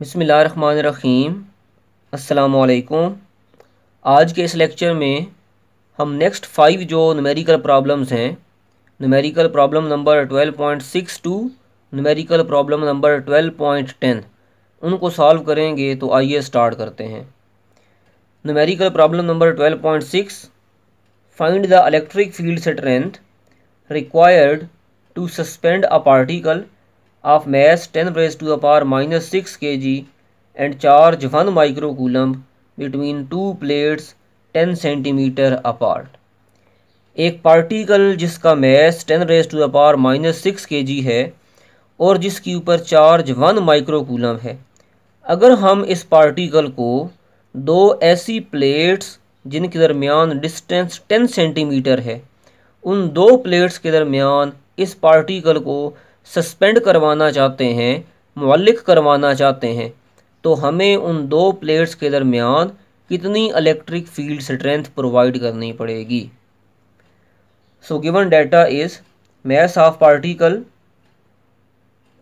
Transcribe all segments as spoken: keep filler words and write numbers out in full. बिस्मिल्लाहिर्रहमानिर्रहीम। अस्सलामुअलैकुम। आज के इस लेक्चर में हम नेक्स्ट फाइव जो न्यूमेरिकल प्रॉब्लम्स हैं, numerical problem number twelve point six to numerical problem number twelve point ten उनको सॉल्व करेंगे। तो आइए स्टार्ट करते हैं। Numerical problem number twelve point six, find the electric field strength required to suspend a particle of mass ten raise to the power minus six K G and charge one micro coulomb between two plates ten centimetre apart. एक particle जिसका mass ten raise to the power minus six K G है और जिसके ऊपर charge one micro coulomb है, अगर हम इस पार्टिकल को दो ऐसी प्लेट्स जिनके दरमियान डिस्टेंस टेन सेंटीमीटर है, उन दो प्लेट्स के दरमियान इस पार्टिकल को सस्पेंड करवाना चाहते हैं, मुअल्लिक़ करवाना चाहते हैं, तो हमें उन दो प्लेट्स के दरमियान कितनी इलेक्ट्रिक फील्ड स्ट्रेंथ प्रोवाइड करनी पड़ेगी। So given data is mass of particle,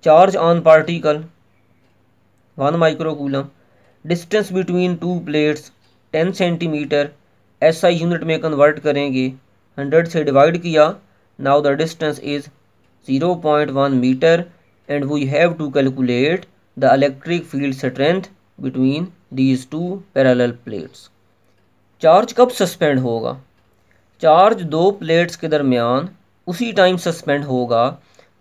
charge on particle one micro coulomb, distance between two plates ten centimetre. SI unit में कन्वर्ट करेंगे, हंड्रेड से डिवाइड किया। Now the distance is zero point one meter and we have to calculate the electric field strength between these two parallel plates. Charge कब suspend होगा? Charge दो plates के दरमियान उसी टाइम सस्पेंड होगा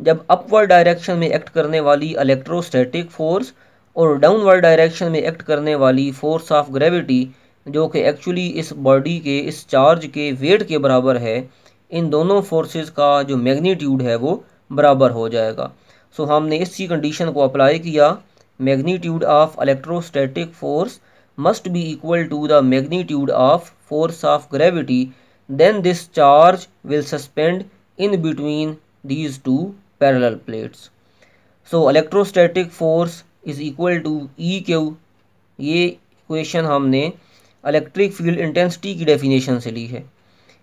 जब अपवर्ड डायरेक्शन में एक्ट करने वाली इलेक्ट्रोस्टैटिक फोर्स और डाउनवर्ड डायरेक्शन में एक्ट करने वाली फोर्स ऑफ ग्रेविटी, जो कि एक्चुअली इस बॉडी के, इस चार्ज के वेट के बराबर है, इन दोनों फोर्सेस का जो मैग्नीट्यूड है वो बराबर हो जाएगा। सो so, हमने इसी कंडीशन को अप्लाई किया, magnitude of electrostatic force must be equal to the magnitude of force of gravity, then this charge will suspend in between these two parallel plates. So electrostatic force is equal to E Q. ये equation हमने electric field intensity की definition से ली है।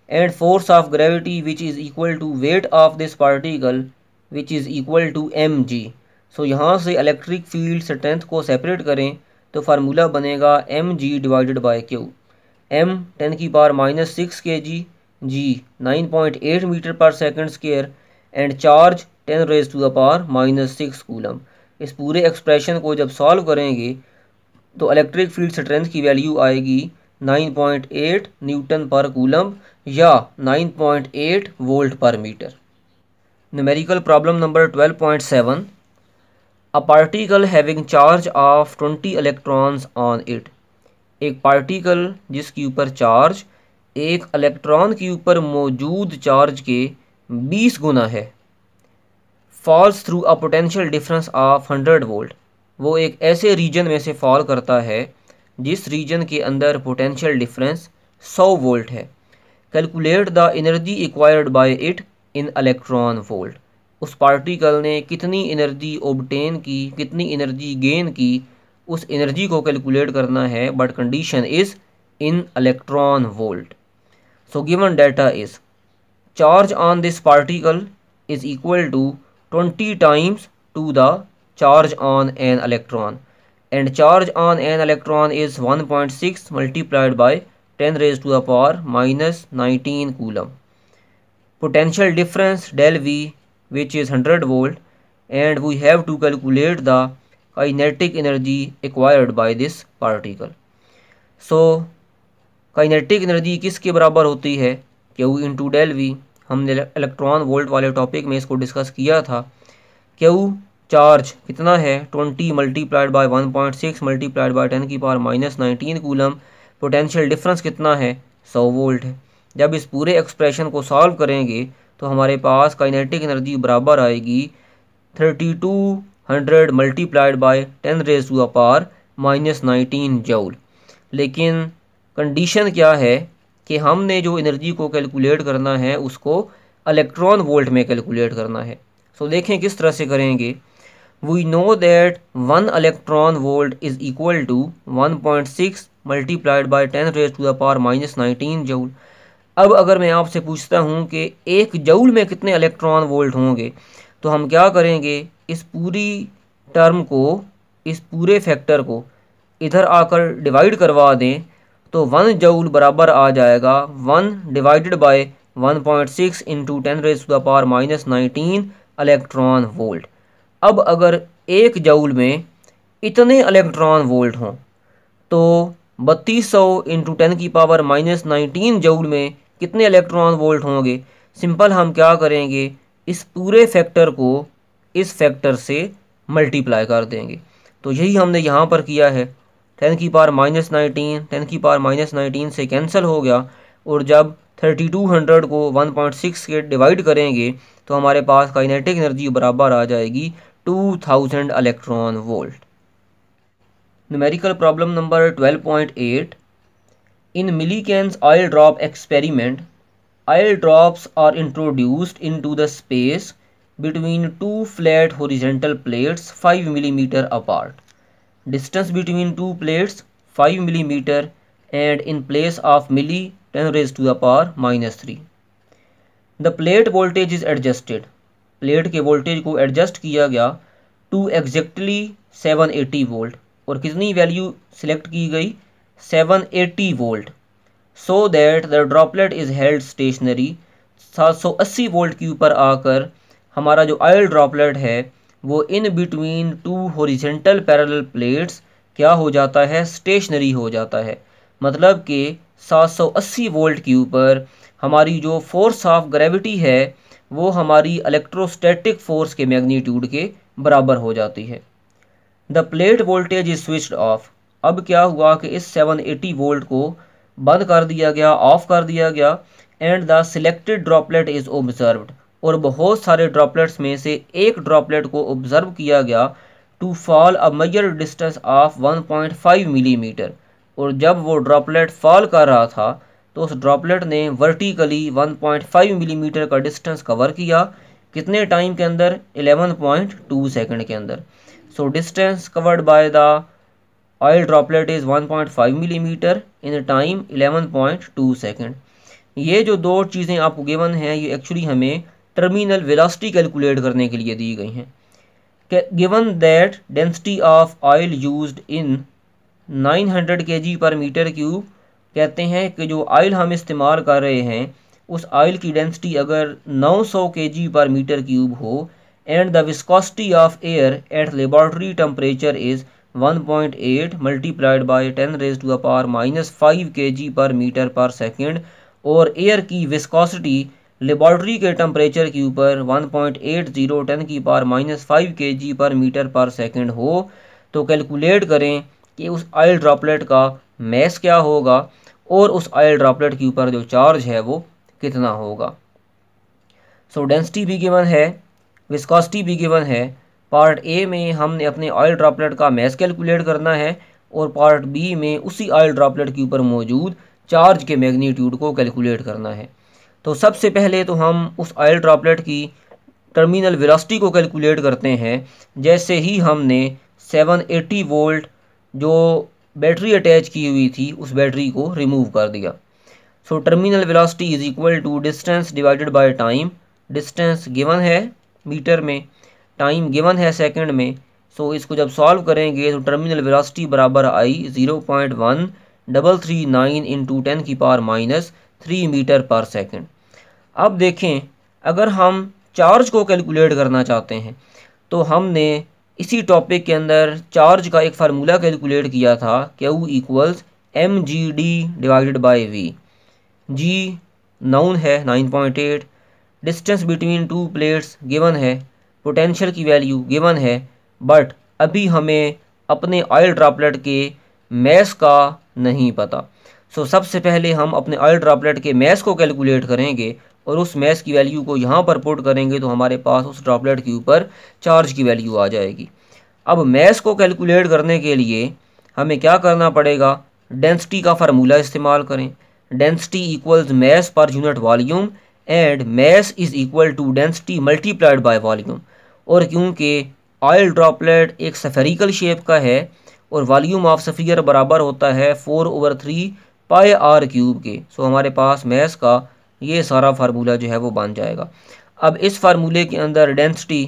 And force of gravity which is equal to weight of this particle which is equal to M G. So यहाँ से electric field strength को separate करें तो फार्मूला बनेगा M G divided by Q. M ten की power minus six K G, G nine point eight metre per second square and charge ten raise to the power minus six coulomb. इस पूरे expression को जब solve करेंगे तो electric field strength की value आएगी nine point eight newton per coulomb या nine point eight volt per metre. Numerical problem number twelve point seven, a particle having charge of twenty electrons on it. एक particle जिसके ऊपर charge एक electron के ऊपर मौजूद charge के बीस गुना है, falls through a potential difference of hundred volt. वो एक ऐसे रीजन में से फॉल करता है जिस रीजन के अंदर पोटेंशियल डिफरेंस हंड्रेड वोल्ट है। Calculate the energy acquired by it in electron volt. उस पार्टिकल ने कितनी एनर्जी ऑब्टेन की, कितनी एनर्जी गेन की, उस एनर्जी को कैलकुलेट करना है, but condition is in electron volt. So given data is charge on this particle is equal to twenty times to the charge on an electron and charge on an electron is one point six multiplied by ten raised to the power minus nineteen coulomb. Potential difference del V which is one hundred volt and we have to calculate the kinetic energy acquired by this particle. So kinetic energy किसके बराबर होती है? Q into del V। हमने electron volt वाले topic में इसको discuss किया था। Q चार्ज कितना है, twenty multiplied by one point six multiplied by ten की power minus nineteen coulomb. Potential difference कितना है, हंड्रेड वोल्ट है। जब इस पूरे एक्सप्रेशन को सॉल्व करेंगे तो हमारे पास काइनेटिक एनर्जी बराबर आएगी thirty two hundred multiplied by ten raise to the power minus nineteen joule. लेकिन कंडीशन क्या है कि हमने जो एनर्जी को कैलकुलेट करना है उसको इलेक्ट्रॉन वोल्ट में कैलकुलेट करना है। सो so, देखें किस तरह से करेंगे। We know that one electron volt is equal to one point six multiplied by ten raised to the power minus nineteen joule. अब अगर मैं आपसे पूछता हूँ कि एक जूल में कितने इलेक्ट्रॉन वोल्ट होंगे, तो हम क्या करेंगे, इस पूरी टर्म को इस पूरे फैक्टर को इधर आकर डिवाइड करवा दें तो वन जूल बराबर आ जाएगा one divided by one point six into ten raise to the power minus nineteen electron volt. अब अगर एक जूल में इतने इलेक्ट्रॉन वोल्ट हों तो बत्तीस सौ इंटू टेन की पावर माइनस नाइनटीन जूल में कितने इलेक्ट्रॉन वोल्ट होंगे। सिंपल हम क्या करेंगे, इस पूरे फैक्टर को इस फैक्टर से मल्टीप्लाई कर देंगे। तो यही हमने यहाँ पर किया है, टेन की पावर माइनस नाइनटीन टेन की पावर माइनस नाइनटीन से कैंसिल हो गया और जब थर्टी टू हंड्रेड को वन पॉइंट सिक्स के डिवाइड करेंगे तो हमारे पास काइनेटिक एनर्जी बराबर आ जाएगी two thousand electron volt. Numerical problem number twelve point eight. In Millikan's oil drop experiment oil drops are introduced into the space between two flat horizontal plates five millimetre apart. Distance between two plates five millimetre and in place of milli ten raise to the power minus three. The plate voltage is adjusted, plate के voltage को adjust किया गया to exactly seven eighty volt और कितनी value select की गई seven eighty volt. So that the droplet is held stationary, seven eighty volt के ऊपर आकर हमारा जो आयल ड्रॉपलेट है वो in between two horizontal parallel plates क्या हो जाता है स्टेशनरी हो जाता है। मतलब कि सेवन एटी वोल्ट के ऊपर हमारी जो फोर्स ऑफ ग्रेविटी है वो हमारी इलेक्ट्रोस्टैटिक फोर्स के मैग्नीट्यूड के बराबर हो जाती है। The plate voltage is switched off. अब क्या हुआ कि इस सेवन एटी वोल्ट को बंद कर दिया गया, ऑफ कर दिया गया and the selected droplet is observed, और बहुत सारे ड्रॉपलेट्स में से एक ड्रॉपलेट को ऑब्जर्व किया गया to fall a measured distance of one point five millimetre, और जब वो ड्रॉपलेट फॉल कर रहा था तो उस ड्रॉपलेट ने vertically one point five millimetre का डिस्टेंस कवर किया कितने टाइम के अंदर इलेवन पॉइंट टू सेकंड के अंदर। So distance covered by the oil droplet is one point five millimetre in time eleven point two second. ये जो दो चीज़ें आपको गिवन हैं ये एक्चुअली हमें टर्मिनल वेलोसिटी कैलकुलेट करने के लिए दी गई हैं। Given that density of oil used in nine hundred K G per metre cube, कहते हैं कि जो ऑयल हम इस्तेमाल कर रहे हैं उस ऑयल की डेंसिटी अगर nine hundred K G per metre cube हो and the viscosity of air at laboratory temperature is one point eight multiplied by ten raise to the power minus five K G per metre per second, और air की viscosity laboratory के temperature के ऊपर one point eight zero ten की power minus five K G per metre per second हो, तो calculate करें कि उस ऑयल ड्रॉपलेट का मास क्या होगा और उस ऑयल ड्रॉपलेट के ऊपर जो चार्ज है वो कितना होगा। सो डेंसिटी भी गिवन है, विस्कोसिटी भी गिवन है। पार्ट ए में हमने अपने ऑयल ड्रॉपलेट का मास कैलकुलेट करना है और पार्ट बी में उसी ऑयल ड्रॉपलेट के ऊपर मौजूद चार्ज के मैग्नीट्यूड को कैलकुलेट करना है। तो सबसे पहले तो हम उस ऑयल ड्रॉपलेट की टर्मिनल वेलोसिटी को कैलकुलेट करते हैं। जैसे ही हमने सेवन एटी वोल्ट जो बैटरी अटैच की हुई थी उस बैटरी को रिमूव कर दिया। So terminal velocity is equal to distance divided by time. Distance given है मीटर में, टाइम गिवन है सेकंड में। सो so, इसको जब सॉल्व करेंगे तो टर्मिनल वेलोसिटी बराबर आई zero point one double three nine into ten की power minus three metre per second. अब देखें, अगर हम चार्ज को कैलकुलेट करना चाहते हैं तो हमने इसी टॉपिक के अंदर चार्ज का एक फार्मूला कैलकुलेट किया था, Q equals M G D divided by V. G known है nine point eight, distance between two plates given है, पोटेंशियल की वैल्यू गिवन है, बट अभी हमें अपने ऑयल ड्रॉपलेट के मास का नहीं पता। सो so, सबसे पहले हम अपने ऑयल ड्रॉपलेट के मास को कैलकुलेट करेंगे और उस मास की वैल्यू को यहाँ पर पुट करेंगे तो हमारे पास उस ड्रॉपलेट के ऊपर चार्ज की वैल्यू आ जाएगी। अब मास को कैलकुलेट करने के लिए हमें क्या करना पड़ेगा, डेंसिटी का फार्मूला इस्तेमाल करें। Density equals mass per unit volume and mass is equal to density multiplied by volume, और क्योंकि ऑयल ड्रॉपलेट एक सफेरिकल शेप का है और वॉल्यूम ऑफ सफियर बराबर होता है four over three pi R cube के, सो हमारे पास मास का ये सारा फार्मूला जो है वो बन जाएगा। अब इस फार्मूले के अंदर डेंसिटी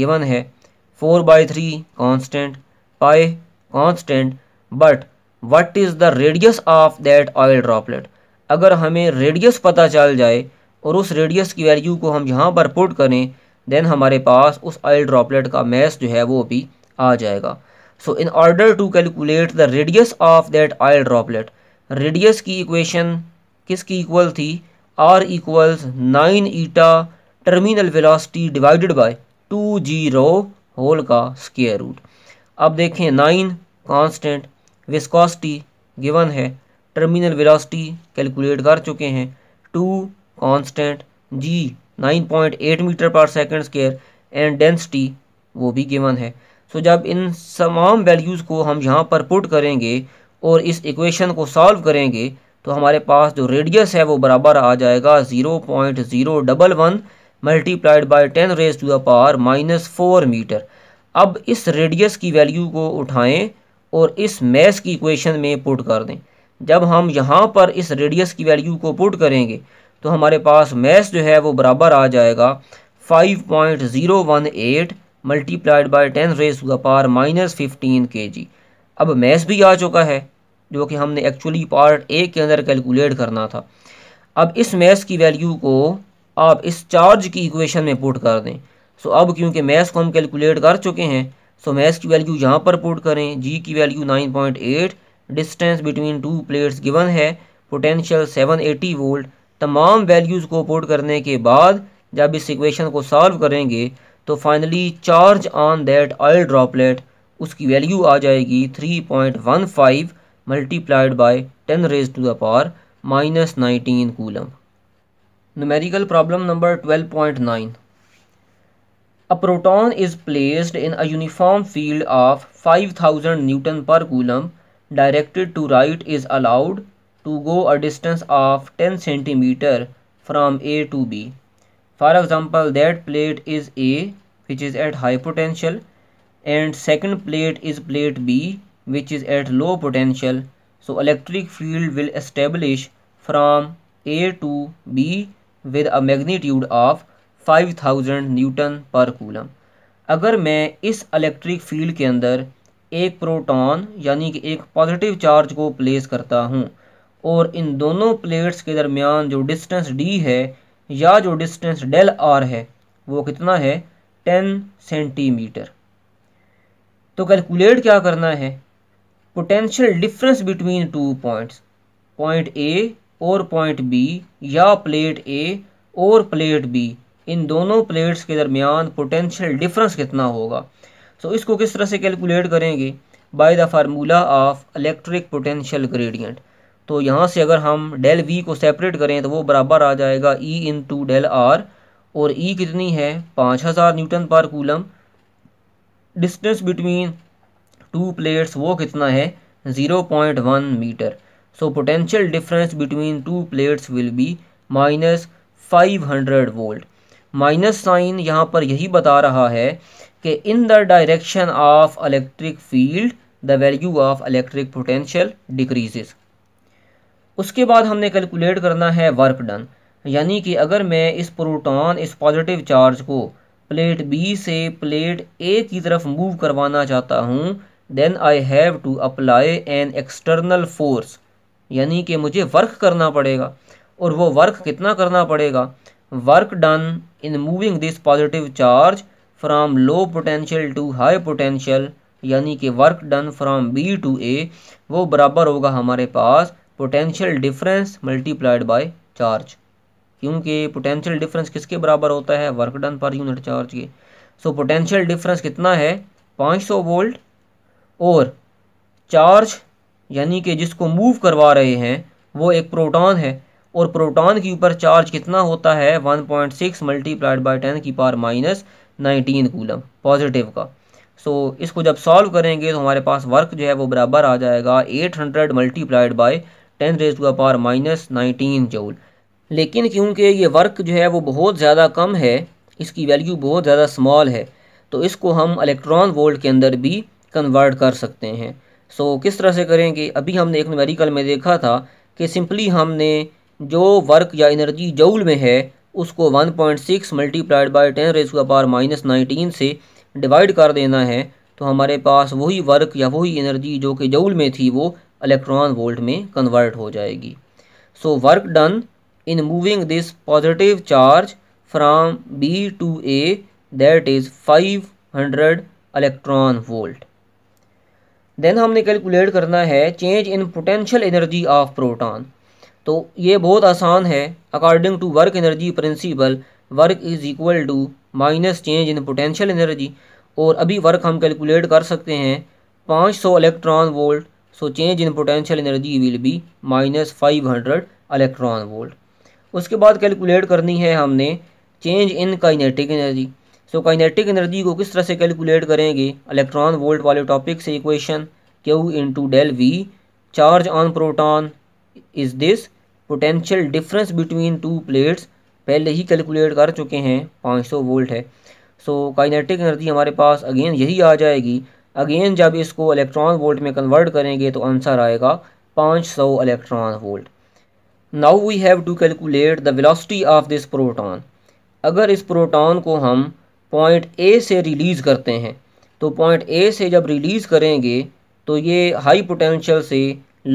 गिवन है, four by three constant, pi constant, but what is the radius of that oil droplet। अगर हमें रेडियस पता चल जाए और उस रेडियस की वैल्यू को हम यहाँ पर पुट करें, देन हमारे पास उस ऑयल ड्रॉपलेट का मास जो है वो भी आ जाएगा। So in order to calculate the radius of that oil droplet, radius की इक्वेशन किसकी इक्वल थी, R equals nine eta terminal velocity divided by two G rho whole का स्क्वायर रूट। अब देखें नाइन कांस्टेंट, विस्कोसिटी गिवन है, terminal velocity calculate कर चुके हैं, two constant, G nine point eight metre per second square and density वो भी given है। सो so, जब इन तमाम वैल्यूज़ को हम यहाँ पर पुट करेंगे और इस इक्वेशन को सॉल्व करेंगे तो हमारे पास जो रेडियस है वो बराबर आ जाएगा zero point zero one one multiplied by ten raise to the power minus four metre. अब इस रेडियस की वैल्यू को उठाएं और इस मास की इक्वेशन में पुट कर दें। जब हम यहाँ पर इस रेडियस की वैल्यू को पुट करेंगे तो हमारे पास मास जो है वो बराबर आ जाएगा five point zero one eight multiplied by ten raise to the power minus fifteen K G. अब मास भी आ चुका है जो कि हमने एक्चुअली पार्ट ए के अंदर कैलकुलेट करना था। अब इस मास की वैल्यू को आप इस चार्ज की इक्वेशन में पुट कर दें। सो अब क्योंकि मास को हम कैलकुलेट कर चुके हैं, सो मास की वैल्यू यहाँ पर पुट करें, जी की value nine point eight, distance between two plates given है, पोटेंशियल सेवन एटी वोल्ट। तमाम वैल्यूज़ को पुट करने के बाद जब इस इक्वेशन को सॉल्व करेंगे तो finally charge on that oil droplet, उसकी वैल्यू आ जाएगी three point one five multiplied by ten raise to the power minus nineteen coulomb. Numerical problem number twelve point nine. A proton is placed in a uniform field of five thousand newton per coulomb, directed to right is allowed to go a distance of ten centimeters from A to B. For example, that plate is A, which is at high potential, and second plate is plate B, which is at low potential. So electric field will establish from A to B with a magnitude of five thousand Newton per coulomb. अगर मैं इस electric field के अंदर एक proton यानी कि एक positive charge को प्लेस करता हूँ और इन दोनों प्लेट्स के दरमियान जो डिस्टेंस डी है या जो डिस्टेंस डेल आर है वो कितना है, टेन सेंटीमीटर। तो कैलकुलेट क्या करना है, potential difference between two points, point A और पॉइंट बी या प्लेट ए और प्लेट बी, इन दोनों प्लेट्स के दरमियान पोटेंशियल डिफरेंस कितना होगा। सो so, इसको किस तरह से कैलकुलेट करेंगे, by the formula of electric potential gradient. तो यहाँ से अगर हम डेल वी को सेपरेट करें तो वो बराबर आ जाएगा E into del R, और ई कितनी है, पाँच हज़ार newton per coulomb. Distance between two plates वो कितना है, zero point one metre. So potential difference between two plates will be minus five hundred volt. Minus sign यहाँ पर यही बता रहा है कि in the direction of electric field the value of electric potential decreases. उसके बाद हमने कैलकुलेट करना है वर्क डन, यानी कि अगर मैं इस प्रोटॉन, इस पॉजिटिव चार्ज को प्लेट बी से प्लेट ए की तरफ मूव करवाना चाहता हूँ, then I have to apply an external force, यानी कि मुझे वर्क करना पड़ेगा। और वो वर्क कितना करना पड़ेगा, work done in moving this positive charge from low potential to high potential, यानी कि work done from B to A, वो बराबर होगा हमारे पास potential difference multiplied by charge, क्योंकि पोटेंशियल डिफरेंस किसके बराबर होता है, work done per unit charge के। सो पोटेंशियल डिफरेंस कितना है, पाँच सौ वोल्ट, और चार्ज यानी कि जिसको मूव करवा रहे हैं वो एक प्रोटॉन है, और प्रोटॉन के ऊपर चार्ज कितना होता है, one point six multiplied by ten की power minus nineteen coulomb positive का। सो so, इसको जब सॉल्व करेंगे तो हमारे पास वर्क जो है वो बराबर आ जाएगा eight hundred multiplied by ten raise to the power minus nineteen joule. लेकिन क्योंकि ये वर्क जो है वो बहुत ज़्यादा कम है, इसकी वैल्यू बहुत ज़्यादा स्मॉल है, तो इसको हम इलेक्ट्रॉन वोल्ट के अंदर भी कन्वर्ट कर सकते हैं। सो so, किस तरह से करेंगे, अभी हमने एक न्यूमेरिकल में देखा था कि सिंपली हमने जो वर्क या एनर्जी जूल में है उसको one point six multiplied by ten raise to the power minus nineteen से डिवाइड कर देना है, तो हमारे पास वही वर्क या वही एनर्जी जो कि जूल में थी वो इलेक्ट्रॉन वोल्ट में कन्वर्ट हो जाएगी। So work done in moving this positive charge from B to A that is five hundred electron volt. Then हमने कैलकुलेट करना है change in potential energy of proton. तो ये बहुत आसान है। According to work energy principle work is equal to minus change in potential energy, और अभी वर्क हम कैलकुलेट कर सकते हैं five hundred electron volt. So change in potential energy will be minus five hundred electron volt. उसके बाद calculate करनी है हमने change in kinetic energy. So kinetic energy को किस तरह से कैलकुलेट करेंगे? इलेक्ट्रॉन वोल्ट वाले टॉपिक से equation Q into del V charge on proton is this potential difference between two plates, पहले ही कैलकुलेट कर चुके हैं, फाइव हंड्रेड वोल्ट है। सो काइनेटिक एनर्जी हमारे पास अगेन यही आ जाएगी। अगेन जब इसको इलेक्ट्रॉन वोल्ट में कन्वर्ट करेंगे तो आंसर आएगा five hundred electron volt. Now we have to calculate the velocity of this proton. अगर इस प्रोटॉन को हम पॉइंट ए से रिलीज़ करते हैं तो पॉइंट ए से जब रिलीज़ करेंगे तो ये हाई पोटेंशियल से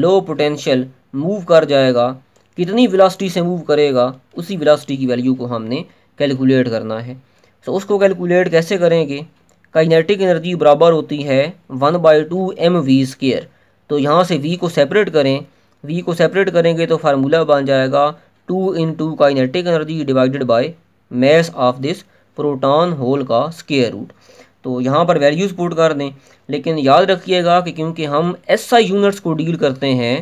लो पोटेंशियल मूव कर जाएगा। कितनी वेलोसिटी से मूव करेगा उसी वेलोसिटी की वैल्यू को हमने कैलकुलेट करना है। तो उसको कैलकुलेट कैसे करेंगे? काइनेटिक एनर्जी बराबर होती है one by two M V square. तो यहाँ से वी को सेपरेट करें, वी को सेपरेट करेंगे तो फार्मूला बन जाएगा two into kinetic energy divided by mass of this proton whole का स्केयर रूट। तो यहाँ पर वैल्यूज़ पुट कर दें, लेकिन याद रखिएगा कि क्योंकि हम एसआई यूनिट्स को डील करते हैं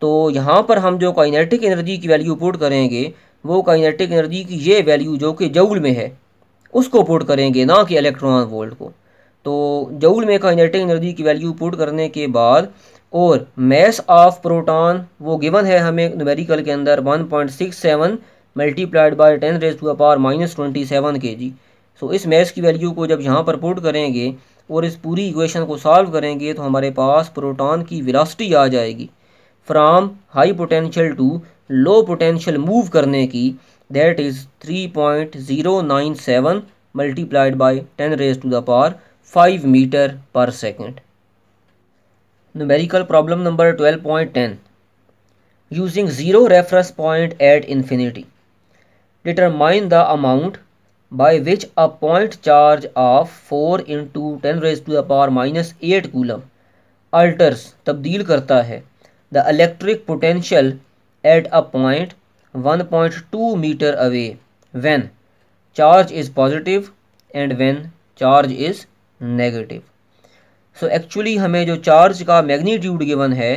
तो यहाँ पर हम जो काइनेटिक एनर्जी की वैल्यू पुट करेंगे वो काइनेटिक एनर्जी की ये वैल्यू जो कि जूल में है उसको पुट करेंगे, ना कि इलेक्ट्रॉन वोल्ट को। तो जूल में काइनेटिक एनर्जी की वैल्यू पुट करने के बाद और मैस ऑफ प्रोटॉन वो गिवन है हमें न्यूमेरिकल के अंदर one point six seven multiplied by ten raise to the power minus twenty seven K G. सो इस मैस की वैल्यू को जब यहाँ पर पुट करेंगे और इस पूरी इक्वेशन को सॉल्व करेंगे तो हमारे पास प्रोटॉन की वेलोसिटी आ जाएगी from high potential to low potential move करने की, that is three point zero nine seven multiplied by ten raise to the power five metre per second. Numerical problem number twelve point ten using zero reference point at infinity determine the amount by which a point charge of four into ten raise to the power minus eight coulomb alters तब्दील करता है the electric potential at a point one point two metre away when charge is positive and when charge is negative. So actually हमें जो charge का magnitude given है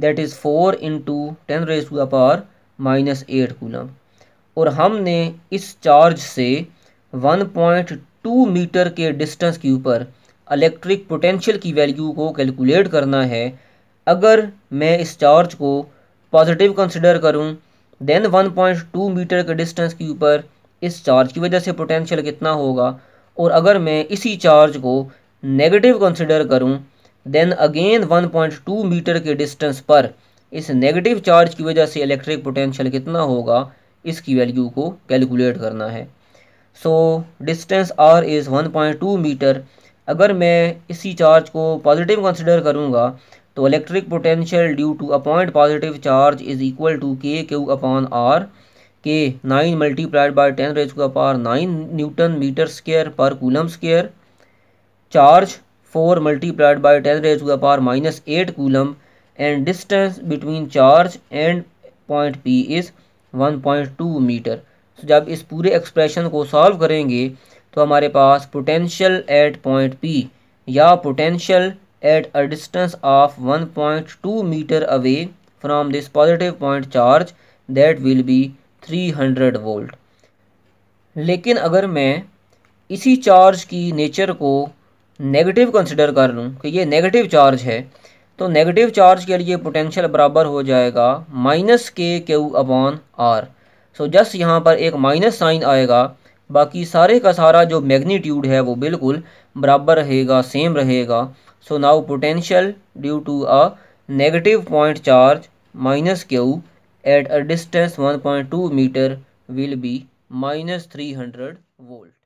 that is four into ten raise to the power minus eight coulomb, और हमने इस charge से one point two metre के distance के ऊपर इलेक्ट्रिक पोटेंशियल की वैल्यू को कैलकुलेट करना है। अगर मैं इस चार्ज को पॉजिटिव कंसिडर करूं, then one point two metre के डिस्टेंस के ऊपर इस चार्ज की वजह से पोटेंशियल कितना होगा, और अगर मैं इसी चार्ज को नेगेटिव कंसिडर करूं, then again one point two metre के डिस्टेंस पर इस नेगेटिव चार्ज की वजह से इलेक्ट्रिक पोटेंशियल कितना होगा, इसकी वैल्यू को कैलकुलेट करना है। So distance R is one point two metre. अगर मैं इसी चार्ज को पॉजिटिव कंसिडर करूँगा तो electric potential due to a point positive charge is equal to K Q upon R K nine multiplied by ten raise to the power nine newton metre square per coulomb square, charge four multiplied by ten raise to the power minus eight coulomb, and distance between charge and point P is one point two metre. So जब इस पूरे expression को solve करेंगे तो हमारे पास potential at point P या potential at a distance of one point two metre away from this positive point charge that will be three hundred volt. लेकिन अगर मैं इसी चार्ज की नेचर को नेगेटिव कंसिडर कर लूँ कि ये नेगेटिव चार्ज है, तो नेगेटिव चार्ज के लिए पोटेंशियल बराबर हो जाएगा minus K Q upon R. So just यहाँ पर एक माइनस साइन आएगा, बाकी सारे का सारा जो मैग्नीट्यूड है वो बिल्कुल बराबर रहेगा, सेम रहेगा। So now potential due to a negative point charge minus Q at a distance one point two metre will be minus three hundred volt.